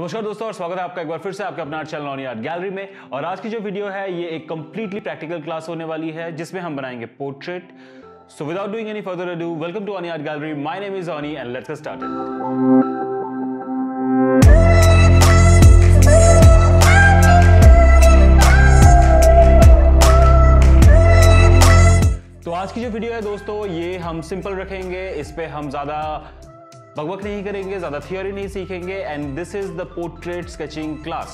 नमस्कार दोस्तों और स्वागत है आपका एक बार फिर से आपके अपना चैनल अनियार गैलरी में। और आज की जो वीडियो है ये एक कंप्लीटली प्रैक्टिकल क्लास होने वाली है जिसमें हम बनाएंगे portrait. So without doing any further ado, welcome to अनियार gallery. My name is अनी एंड लेट्स गेट स्टार्टेड। तो आज की जो वीडियो है दोस्तों ये हम सिंपल रखेंगे, इस पे हम ज्यादा बकबक नहीं करेंगे, ज़्यादा थियोरी नहीं सीखेंगे। And this is the portrait sketching class.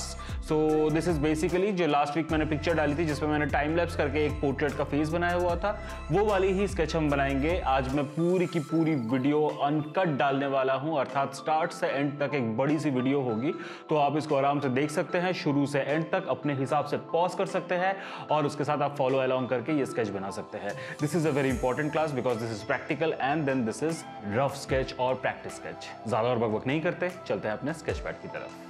So this is basically जो लास्ट वीक मैंने पिक्चर डाली थी जिसमें मैंने टाइम लैप्स करके एक पोर्ट्रेट का फेस बनाया हुआ था, वो वाली ही स्केच हम बनाएंगे। आज मैं पूरी की पूरी वीडियो अनकट डालने वाला हूँ, अर्थात स्टार्ट से एंड तक एक बड़ी सी वीडियो होगी। तो आप इसको आराम से देख सकते हैं, शुरू से एंड तक अपने हिसाब से पॉज कर सकते हैं और उसके साथ आप फॉलो अलॉन्ग करके ये स्केच बना सकते हैं। This is a very important class because this is practical and then this is rough sketch और प्रैक्टिस स्केच। ज्यादा और बकबक नहीं करते, चलते हैं अपने स्केच पैड की तरफ।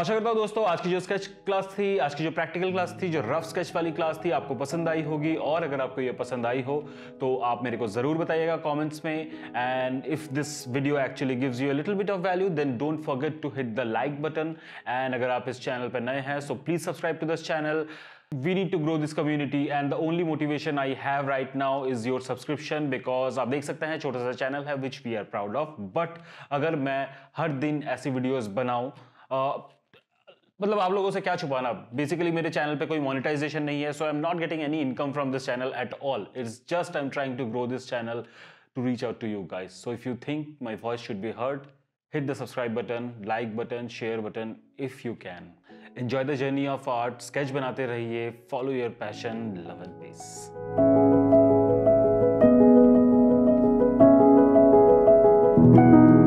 आशा करता हूं दोस्तों आज की जो स्केच क्लास थी, आज की जो प्रैक्टिकल क्लास थी, जो रफ स्केच वाली क्लास थी, आपको पसंद आई होगी। और अगर आपको ये पसंद आई हो तो आप मेरे को ज़रूर बताइएगा कमेंट्स में। And if this video actually gives you a little bit of value then don't forget to hit the like button. And अगर आप इस चैनल पर नए हैं so please subscribe to this channel. We need to grow this community and the only motivation I have right now is your subscription because आप देख सकते हैं छोटा सा चैनल है which we are proud of, but अगर मैं हर दिन ऐसी वीडियोस बनाऊँ मतलब आप लोगों से क्या छुपाना। बेसिकली मेरे चैनल पे कोई मोनेटाइजेशन नहीं है so I am not getting any income from this channel at all. It's just I am trying to grow this channel to reach out to you guys. So if you think my voice should be heard hit the subscribe button, like button, share button if you can. Enjoy the journey of art, sketch बनाते रहिए, follow your passion, love and peace.